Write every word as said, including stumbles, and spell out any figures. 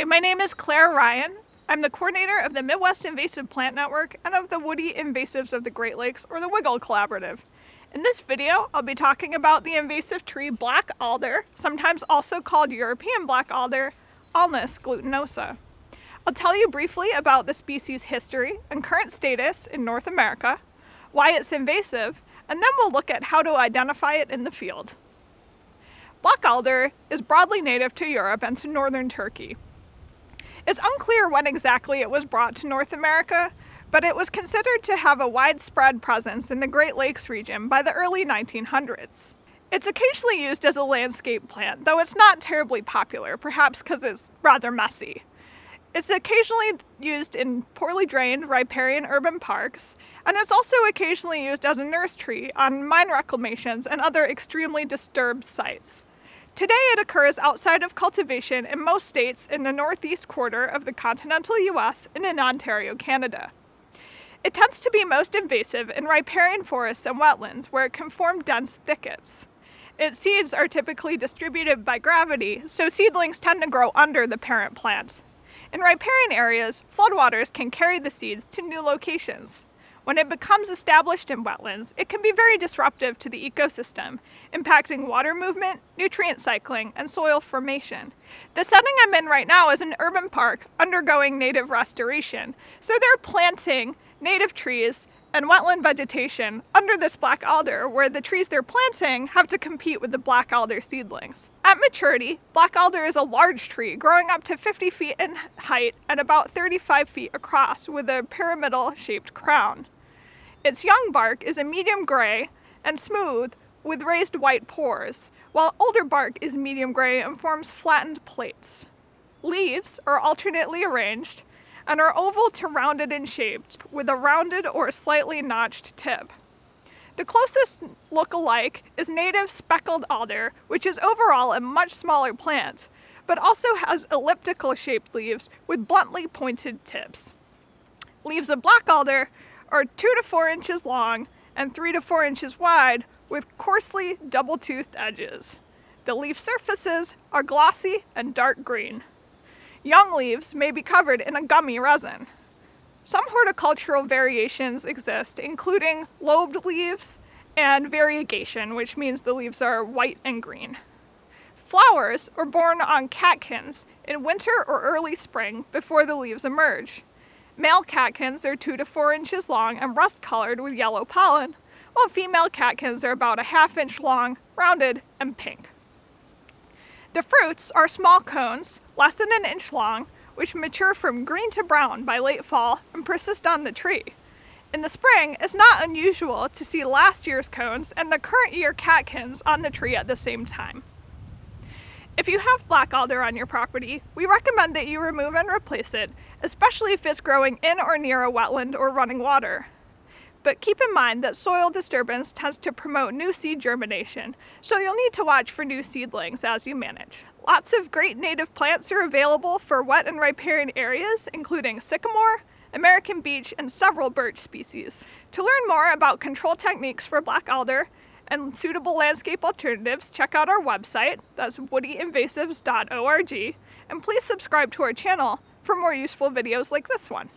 Hi, my name is Claire Ryan. I'm the coordinator of the Midwest Invasive Plant Network and of the Woody Invasives of the Great Lakes, or the Wiggle Collaborative. In this video, I'll be talking about the invasive tree black alder, sometimes also called European black alder, Alnus glutinosa. I'll tell you briefly about the species' history and current status in North America, why it's invasive, and then we'll look at how to identify it in the field. Black alder is broadly native to Europe and to northern Turkey. It's unclear when exactly it was brought to North America, but it was considered to have a widespread presence in the Great Lakes region by the early nineteen hundreds. It's occasionally used as a landscape plant, though it's not terribly popular, perhaps because it's rather messy. It's occasionally used in poorly drained riparian urban parks, and it's also occasionally used as a nurse tree on mine reclamations and other extremely disturbed sites. Today it occurs outside of cultivation in most states in the northeast quarter of the continental U S and in Ontario, Canada. It tends to be most invasive in riparian forests and wetlands, where it can form dense thickets. Its seeds are typically distributed by gravity, so seedlings tend to grow under the parent plant. In riparian areas, floodwaters can carry the seeds to new locations. When it becomes established in wetlands, it can be very disruptive to the ecosystem, impacting water movement, nutrient cycling, and soil formation. The setting I'm in right now is an urban park undergoing native restoration, so they're planting native trees and wetland vegetation under this black alder, where the trees they're planting have to compete with the black alder seedlings. At maturity, black alder is a large tree growing up to fifty feet in height and about thirty-five feet across, with a pyramidal-shaped crown. Its young bark is a medium gray and smooth with raised white pores, while older bark is medium gray and forms flattened plates. Leaves are alternately arranged and are oval to rounded in shape, with a rounded or slightly notched tip. The closest look-alike is native speckled alder, which is overall a much smaller plant, but also has elliptical-shaped leaves with bluntly pointed tips. Leaves of black alder are two to four inches long and three to four inches wide, with coarsely double-toothed edges. The leaf surfaces are glossy and dark green. Young leaves may be covered in a gummy resin. Some horticultural variations exist, including lobed leaves and variegation, which means the leaves are white and green. Flowers are borne on catkins in winter or early spring before the leaves emerge. Male catkins are two to four inches long and rust-colored with yellow pollen, while female catkins are about a half inch long, rounded, and pink. The fruits are small cones, less than an inch long, which mature from green to brown by late fall and persist on the tree. In the spring, it's not unusual to see last year's cones and the current year catkins on the tree at the same time. If you have black alder on your property, we recommend that you remove and replace it, especially if it's growing in or near a wetland or running water. But keep in mind that soil disturbance tends to promote new seed germination, so you'll need to watch for new seedlings as you manage. Lots of great native plants are available for wet and riparian areas, including sycamore, American beech, and several birch species. To learn more about control techniques for black alder and suitable landscape alternatives, check out our website, that's woody invasives dot org, and please subscribe to our channel for more useful videos like this one.